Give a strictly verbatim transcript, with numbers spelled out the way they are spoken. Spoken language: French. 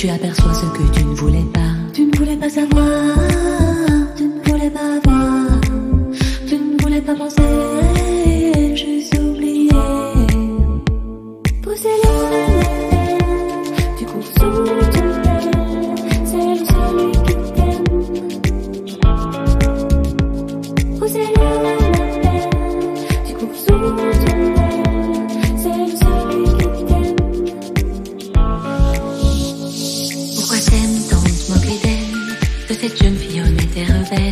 tu aperçois ce que tu ne voulais pas. Tu ne voulais pas savoir, tu ne voulais pas voir, tu ne voulais pas penser, juste oublier. Pousser les ailes, tu cours sous ton aile, c'est le celui qui t'aime. Pousser les ailes, tu cours sous ton aile, c'est le celui qui t'aime. Pourquoi t'aimes tant te moquer d'elle, de cette jeune fille aux nez rebelles?